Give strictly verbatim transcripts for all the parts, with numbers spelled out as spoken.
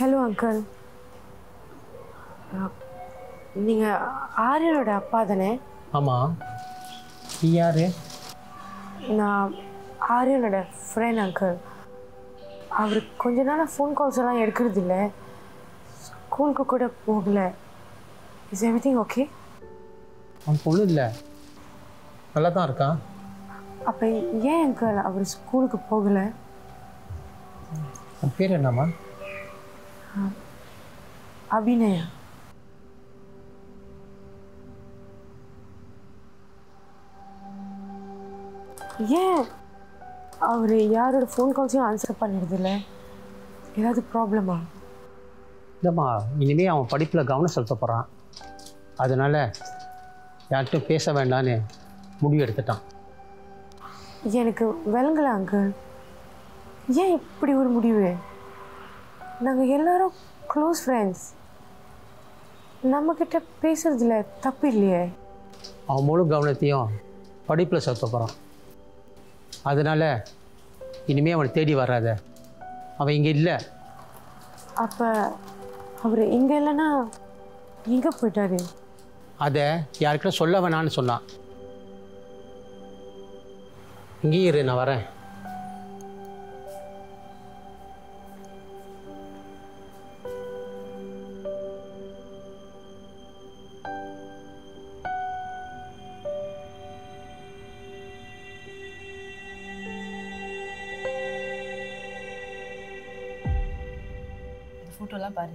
Hello, uncle. You are your father? Amma, who are you? I am your friend, uncle. I didn't get phone calls from him. I didn't go to school. Is everything okay? I'm not sure. I'm not sure. Why, uncle, I didn't go to school? What's your name? Abhinaya. Yeah, they don't phone calls answer. Is there a problem? No, he's going to study in his studies. That's why I don't want to talk about it. I don't know, uncle. Why are you doing this? We are close friends. We don't talk about it. He's going to study in his studies. That's why he won't be able to get away. He's not here. Then, if he's not here, where did he go? That's what I told him. I'm here. I'm coming.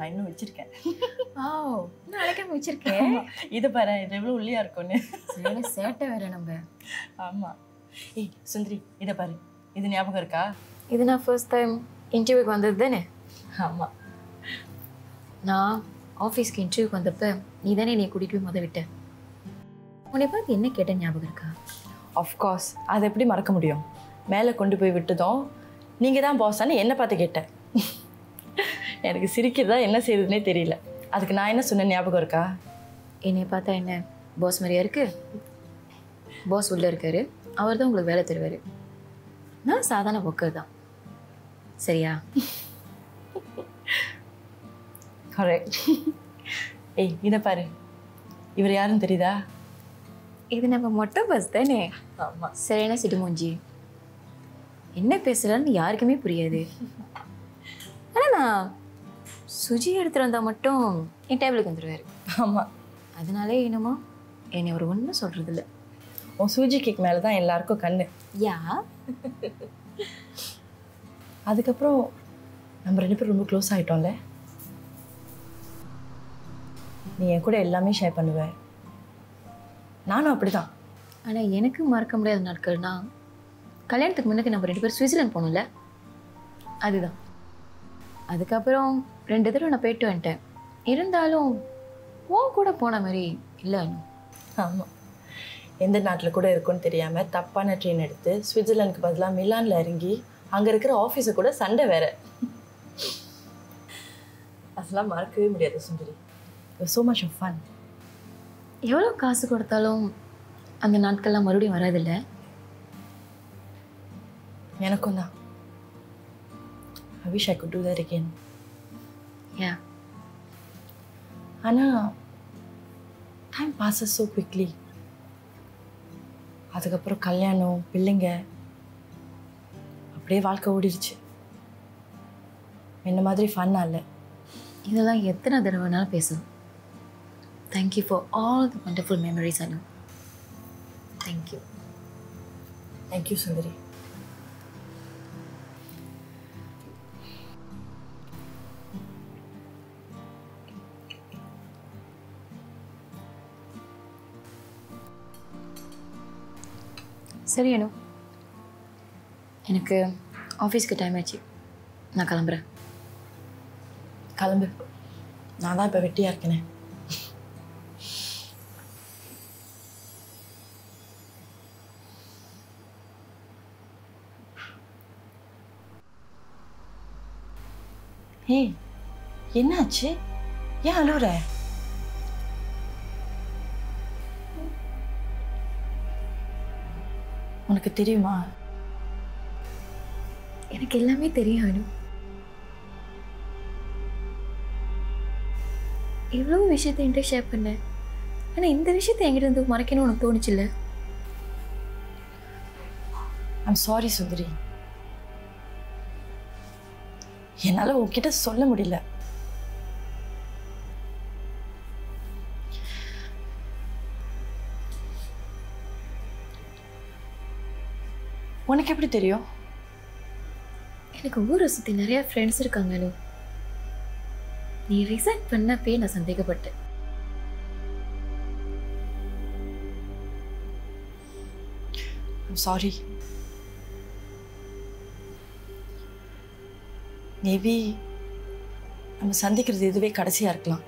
I know it's chicken. Oh, no, I can which it can. Either by a devil, Liarcone. Really set a number. Amma. Hey, Sundri, either by either Nabuka. Isn't our first time interview on the dinner? Amma. No, office can chew on the pump. Neither any could it be mother with her. Whenever the naked and Yabuka. Of course, are they pretty markamudio? Mela couldn't be with the door. Ningadam boss and end up at the gator. I don't know என்ன I தெரியல. அதுக்கு நான் என்ன சொன்னேன்னு ஞாபகம் இருக்கா? என்னை பார்த்தா என்ன பாஸ் மாதிரியா இருக்கு? பாஸ் உள்ள இருக்காரு. அவர்தான் உங்களுக்கு வேலை தருவாரு. நான் சாதாரண worker தான். சரியா? கரெக்ட். ஏய், இத பாரு. இவர் யாருன்னு தெரியுதா? இது நம்ம மொட்டை பாஸ் தானே? ஆமா. சரியான சிடு மூஞ்சி. என்ன பேசுறான்னு யாருக்குமே புரியாது. அண்ணா சுஜி எடுத்துறந்தா மட்டும் இந்த டேபிளுக்கு வந்துருவாரு. ஆமா. அதனாலே என்னமோ என்ன ஒரு ஒண்ணு சொல்றது இல்ல. ஓ சுஜி கிக் மேல தான் எல்லாருக்கும் கண்ணு. யா. அதுக்கு அப்புறம் நம்ம ரெண்டு பேரும் ரொம்ப க்ளோஸ் ஆயிட்டோம்ல. நீ என் கூட எல்லாமே ஷேர் பண்ணுவ. நானும் அப்படிதான். ஆனா எனக்கு மறக்க முடியாத நாட்கள்னா கல்யாணத்துக்கு முன்னக்கு நம்ம ரெண்டு பேரும் சுவிட்சர்லாந்து போனோம்ல. அதுதான். அதுக்கப்புறம் ரெண்டு தடவை நான் போயிட்டு வந்துட்டேன். இருந்தாலும் உன் கூட போன மாதிரி இல்லை. ஆமாம், எந்த நாட்டில் கூட இருக்குன்னு தெரியாமல் தப்பான ட்ரெயின் எடுத்து சுவிட்சர்லாந்துக்கு பதிலாக மிலானில் இறங்கி அங்கே இருக்கிற ஆஃபீஸை கூட சண்டை வேற. அதெல்லாம் மறக்கவே முடியாது Sundari. So much of fun. எவ்வளோ காசு கொடுத்தாலும் அந்த நாட்கள்லாம் மறுபடியும் வராதில்ல. எனக்கும் தான். I wish I could do that again. Yeah. Anna, time passes so quickly. அதுக்கப்புறம் கல்யாணம் பிள்ளைங்க அப்படியே வாழ்க்கை ஓடிடுச்சு. என்ன மாதிரி ஃபன்னா இல்லை. இதெல்லாம் எத்தனை தடவைனாலும் பேசணும். Thank you for all the wonderful memories, Anna. Thank you. Thank you, Sundari. சரி அனு, எனக்கு ஆஃபீஸ்க்கு டைம் ஆச்சு. நான் கிளம்புறேன். கிளம்பு. நான் தான் இப்போ வெட்டியாக இருக்கேனே. ஏய், என்னாச்சு? ஏன் அழுற? உனக்கு தெரியுமா? எனக்கு எல்லாமே தெரியும். இவ்ளோ விஷயத்தை என்கிட்ட ஷேர் பண்ண. ஆனால் இந்த விஷயத்தை என்கிட்ட வந்து மறைக்கணும்னு உனக்கு தோணுச்சு இல்லை? ஐம் சாரி சுந்தரி, என்னால் உங்ககிட்ட சொல்ல முடியல. உனக்கு எப்படி தெரியும்? எனக்கு ஊரை சுற்றி நிறையா ஃப்ரெண்ட்ஸ் இருக்காங்களோ. நீ ரிசைன் பண்ணப்பே நான் சந்தேகப்பட்டேன். I'm sorry. மேபி நம்ம சந்திக்கிறது இதுவே கடைசியாக இருக்கலாம்.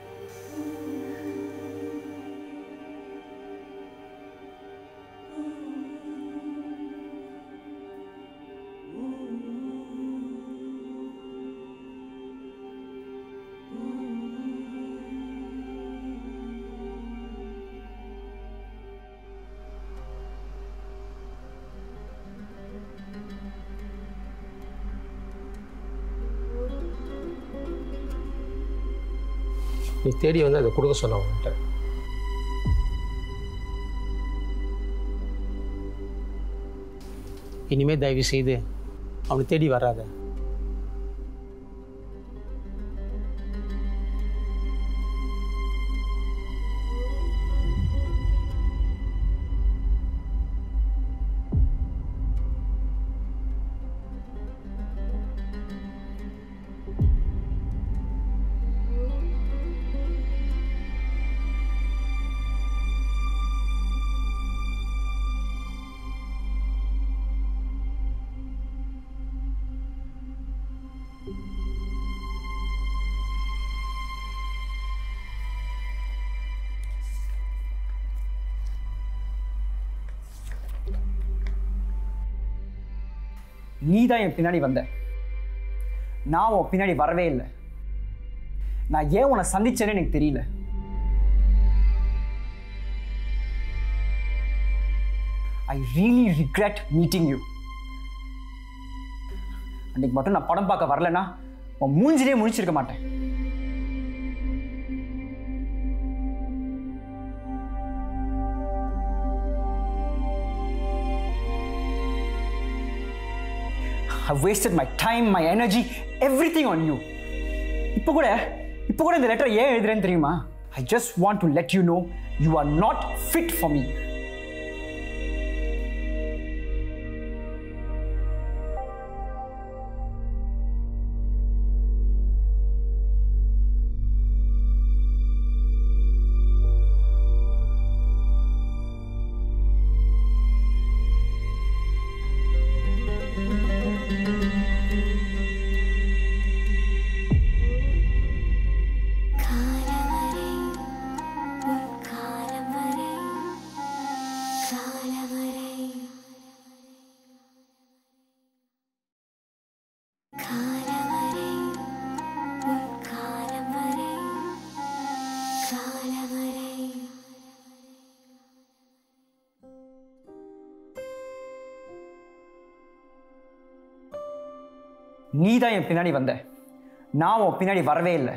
நீ தேடி வந்து அதை கொடுக்க சொன்ன உங்கள்கிட்ட. இனிமேல் தயவு செய்து அவனை தேடி வராத. நீ தான் என் பின்னாடி வந்த, நான் உன் பின்னாடி வரவே இல்லை. நான் ஏன் உன்னை சந்திச்சேன்னு எனக்கு தெரியல. I really regret meeting you. அன்னைக்கு மட்டும் நான் படம் பார்க்க வரலன்னா உன் மூஞ்சிலே முடிச்சிருக்க மாட்டேன். I've wasted my time, my energy, everything on you. இப்போ கூட இப்போ கூட இந்த லெட்டர் ஏன் எழுதுறேன்னு தெரியுமா? I just want to let you know you are not fit for me. நீ தான் என் பின்னாடி வந்த, நான் உன் பின்னாடி வரவே இல்லை.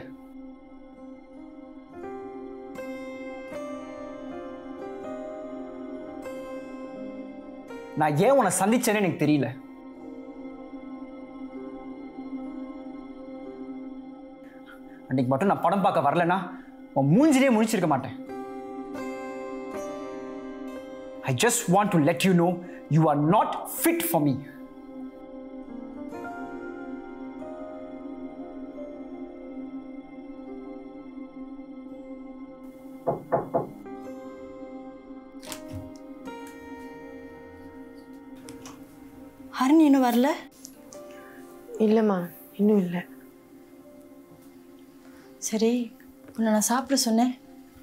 நான் ஏன் உன்னை சந்திச்சேன்னு எனக்கு தெரியல. அன்னைக்கு மட்டும் நான் படம் பார்க்க வரலன்னா உன் மூஞ்சிலே முடிச்சிருக்க மாட்டேன். I just want to let you know you are not fit for me. Harini இன்னும் வரல? இல்லைம்மா, இன்னும் இல்லை. சரி, உன்னை நான் சாப்பிட சொன்னேன்,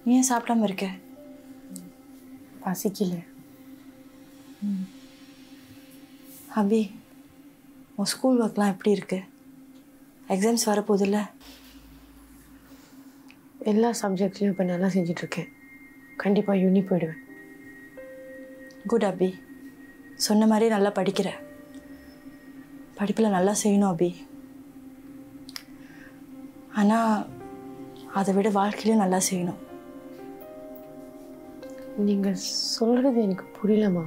நீ ஏன் சாப்பிடாம இருக்க? பசிக்கல. ம். அபி, உன் ஸ்கூல் ஒர்க்லாம் எப்படி இருக்கு? எக்ஸாம்ஸ் வரப்போதில்ல? எல்லா சப்ஜெக்ட்லையும் இப்போ நல்லா செஞ்சிட்ருக்கேன். கண்டிப்பாக யூனி போயிடுவேன். குட் அபி, சொன்ன மாதிரி நல்லா படிக்கிற. படிப்பில் நல்லா செய்யணும் அபி. ஆனால் அதை விட வாழ்க்கையிலும் நல்லா செய்யணும். நீங்கள் சொல்கிறது எனக்கு புரியலமா.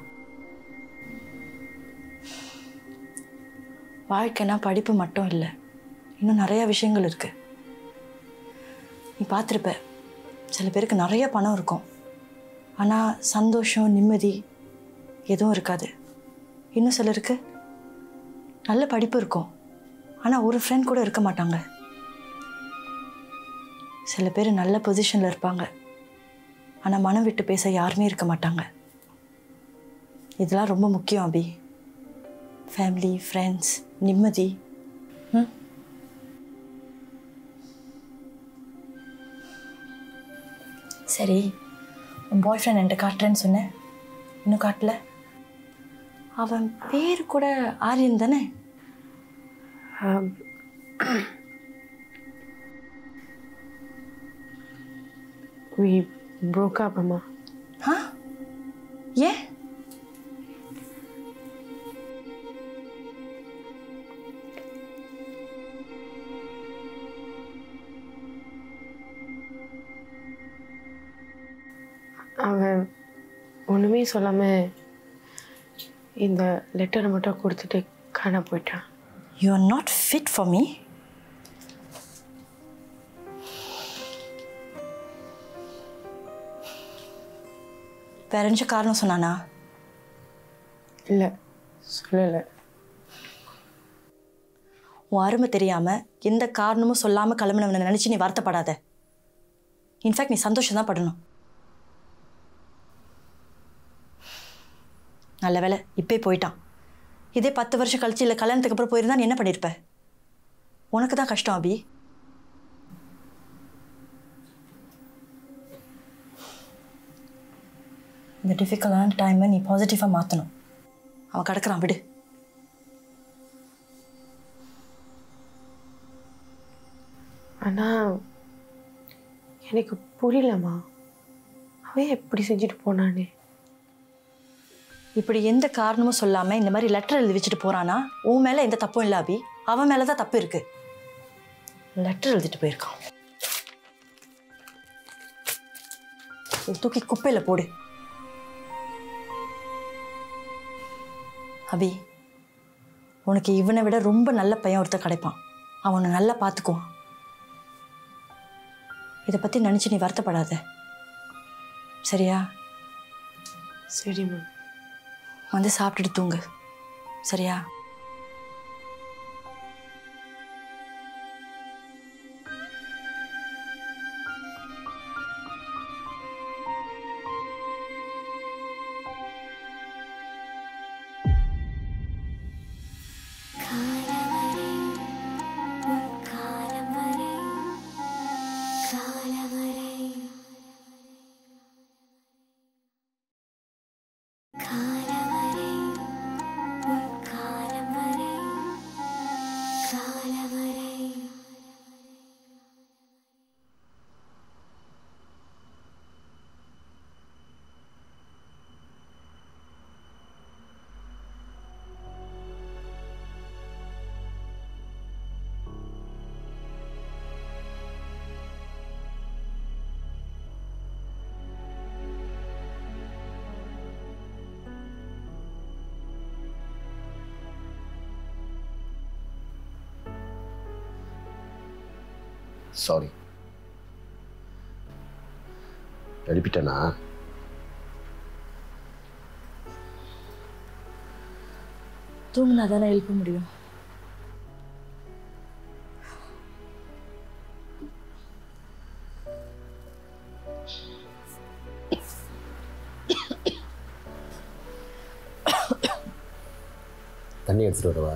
வாழ்க்கைனா படிப்பு மட்டும் இல்லை, இன்னும் நிறையா விஷயங்கள் இருக்குது. நீ பார்த்துருப்ப, சில பேருக்கு நிறைய பணம் இருக்கும், ஆனால் சந்தோஷம் நிம்மதி எதுவும் இருக்காது. இன்னும் சிலருக்கு நல்ல படிப்பு இருக்கும், ஆனால் ஒரு ஃப்ரெண்ட் கூட இருக்க மாட்டாங்க. சில பேர் நல்ல பொசிஷனில் இருப்பாங்க, ஆனால் மனம் விட்டு பேச யாருமே இருக்க மாட்டாங்க. இதெல்லாம் ரொம்ப முக்கியம் அபி. ஃபேமிலி, ஃப்ரெண்ட்ஸ், நிம்மதி. ம், சரி, உன் பாய் ஃப்ரெண்ட் என்கிட்ட காட்டுறேன்னு சொன்னேன், இன்னும் காட்டல. அவன் பேர் கூட ஆரியன் தானே? We broke up, Amma. Huh? Yeah? அவன் ஒன்றுமே சொல்லாமல் இந்த லெட்டரை மட்டும் கொடுத்துட்டு காண போயிட்டான். You are not fit for me. Parents காரணம் சொன்னானா? இல்லை, சொல்லலை. உன் அருமை தெரியாமல் எந்த காரணமும் சொல்லாமல் கிளம்பினவனை நினச்சி நீ வருத்தப்படாத. இன்ஃபேக்ட் நீ சந்தோஷம்தான் படணும். நல்ல வேலை இப்போ போயிட்டான். இதே பத்து வருஷம் கழிச்சு இல்லை கல்யாணத்துக்கு அப்புறம் போயிருந்தா நீ என்ன பண்ணியிருப்ப? உனக்கு தான் கஷ்டம் அபி. இந்த டிஃபிகல்டான டைமை நீ பாசிட்டிவாக மாற்றணும். அவன் கிடக்கிறான், விடு. ஆனால் எனக்கு புரியலம்மா, அவன் எப்படி செஞ்சுட்டு போனானே. இப்படி எந்த காரணமும் சொல்லாமல் இந்த மாதிரி லெட்டர் எழுதி வச்சுட்டு போகிறானா? உன் மேலே எந்த தப்பும் இல்லை அபி, அவன் மேலே தான் தப்பு இருக்குது. லெட்டர் எழுதிட்டு போயிருக்கான். தூக்கி குப்பையில் போடு. அபி, உனக்கு இவனை விட ரொம்ப நல்ல பையன் ஒருத்தர் கிடைப்பான். அவனை நல்லா பார்த்துக்குவான். இதை பற்றி நினச்சி நீ வருத்தப்படாத, சரியா? சரி மேம். வந்து சாப்பிட்டுட்டு தூங்கு, சரியா? சாரி, எழுப்பிட்டேனா? தூங்கினா தானே எழுப்ப முடியும். தண்ணி எடுத்துட்டு வரவா?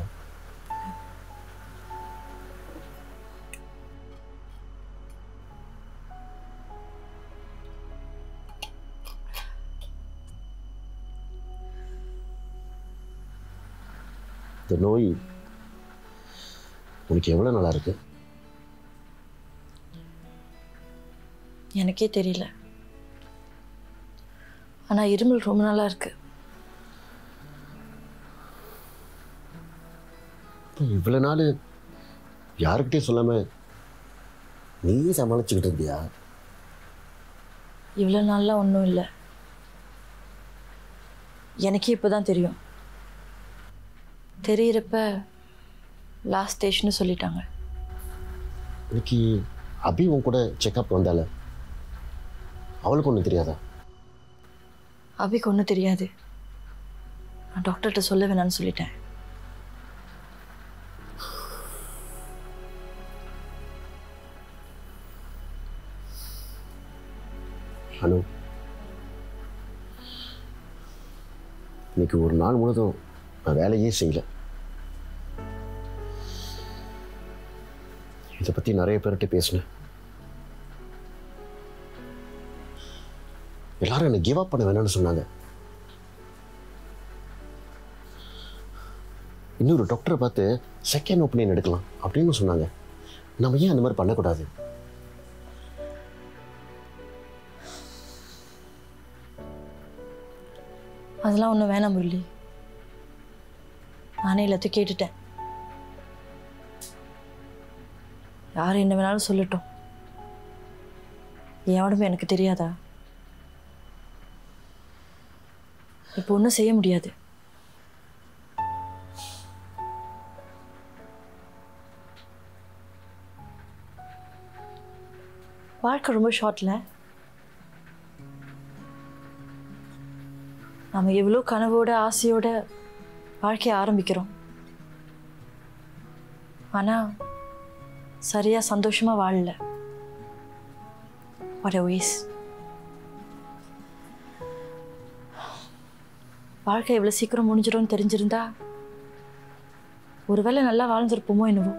இந்த நோய் உனக்கு எவ்வளோ நல்லா இருக்கு? எனக்கே தெரியல, ஆனால் இருமல் ரொம்ப நல்லா இருக்கு. இவ்வளோ நாள் யாருக்கிட்டே சொல்லாமல் நீ சமாளிச்சுக்கிட்டு இருந்தியா? இவ்வளோ நாளெலாம் ஒன்றும் இல்லை, எனக்கே இப்போ தான் தெரியும். தெரியிறப்ப லாஸ்ட் ஸ்டேஷன் சொல்லிட்டாங்க. இன்னைக்கு அபி உன் கூட செக்அப் வந்தால அவளுக்கு ஒன்றும் தெரியாதா? அபிக்கு ஒன்றும் தெரியாது, நான் டாக்டர்கிட்ட சொல்ல வேணான்னு சொல்லிட்டேன். ஹலோ, இன்னைக்கு ஒரு நாள் முழுதும் நான் வேலையே செய்யலை. இதை பற்றி நிறைய பேர்கிட்ட பேசினேன். எல்லாரும் என்னை கிவ் அப் பண்ண வேணாம்னு சொன்னாங்க. இன்னொரு டாக்டரை பார்த்து செகண்ட் ஒப்பீனியன் எடுக்கலாம் அப்படின்னு சொன்னாங்க. நம்ம ஏன் அந்த மாதிரி பண்ணக்கூடாது? அதெல்லாம் ஒன்றும் வேணாம் முரளி, நானே எல்லாத்தையும் கேட்டுட்டேன். யார் என்ன வேணாலும் சொல்லட்டும், என் உடம்பு எனக்கு தெரியாதா? இப்போ ஒன்றும் செய்ய முடியாது. வாழ்க்கை ரொம்ப ஷார்ட்ல, நம்ம எவ்வளோ கனவோட ஆசையோட வாழ்க்கையை ஆரம்பிக்கிறோம். ஆனால் சரியாக சந்தோஷமாக வாழல. What a waste. வாழ்க்கை எவ்வளோ சீக்கிரம் முடிஞ்சிடும்னு தெரிஞ்சிருந்தா ஒருவேளை நல்லா வாழ்ந்துருப்போமோ என்னவோ.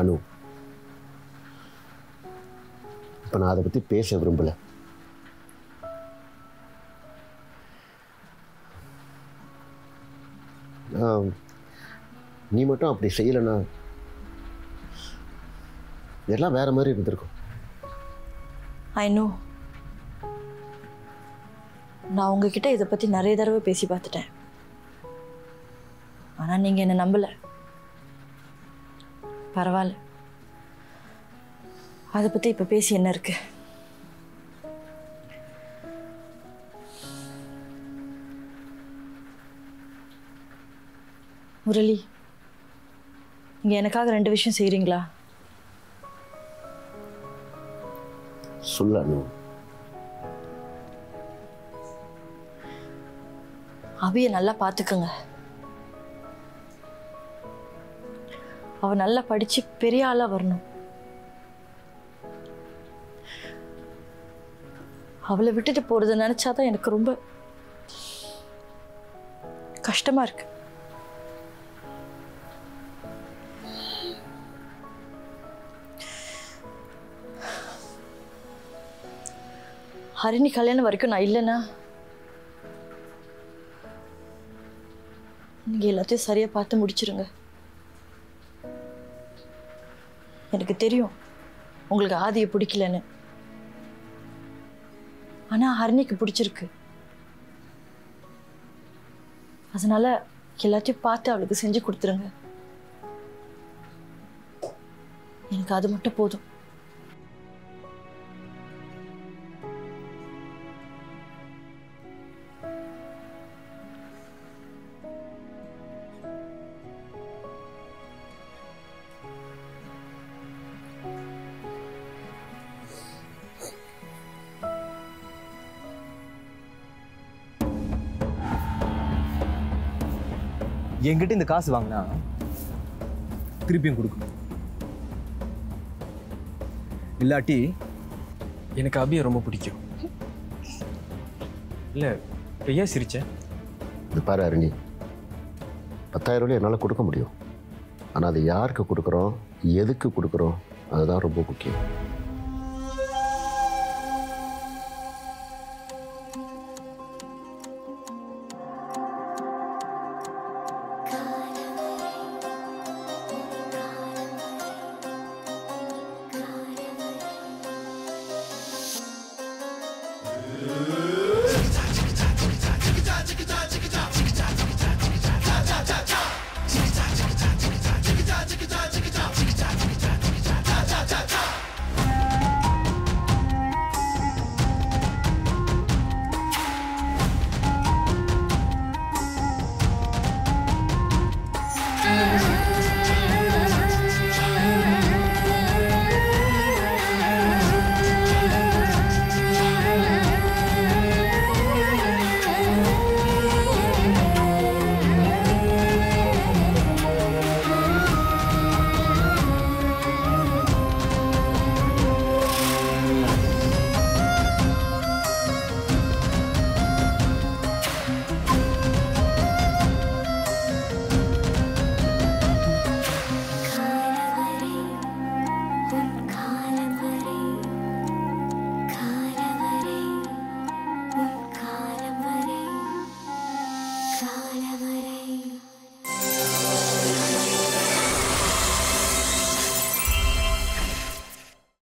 அனு, இப்போ நான் அதை பற்றி பேச விரும்பலை. நீ மட்டும் அப்படி செய்யலைன்னா எல்லாம் வேற மாதிரி இருந்திருக்கும். ஐ நோ, நான் உங்ககிட்ட இதை பற்றி நிறைய தடவை பேசி பார்த்துட்டேன். ஆனால் நீங்கள் என்னை நம்பலை. பரவாயில்ல, அதை பற்றி இப்போ பேசி என்ன இருக்கு? முரளி, நீங்கள் எனக்காக ரெண்டு விஷயம் செய்கிறீங்களா? சொல்லு. அபியை நல்லா பார்த்துக்குங்க. அவ நல்லா படிச்சு பெரிய ஆளா வரணும். அவளை விட்டுட்டு போறது நினைச்சாதான் எனக்கு ரொம்ப கஷ்டமா இருக்கு. ஹரிணி கல்யாணம் வரைக்கும் நான் இல்லைண்ணா, நீங்கள் எல்லாத்தையும் சரியாக பார்த்து முடிச்சிருங்க. எனக்கு தெரியும் உங்களுக்கு ஆதியை பிடிக்கலன்னு, ஆனால் ஹரிணிக்கு பிடிச்சிருக்கு. அதனால எல்லாத்தையும் பார்த்து அவளுக்கு செஞ்சு கொடுத்துருங்க. எனக்கு அது மட்டும் போதும். என்கிட்ட இந்த காசு வாங்கினா திருப்பியும் கொடுக்கணும். இல்லாட்டி எனக்கு அபியை ரொம்ப பிடிக்கும். இல்லை, இப்போ ஏன் சிரிச்சேன்? இது பாரு அருணி, பத்தாயிரம் ரூபாய் என்னால் கொடுக்க முடியும். ஆனால் அது யாருக்கு கொடுக்குறோம், எதுக்கு கொடுக்குறோம், அதுதான் ரொம்ப முக்கியம்.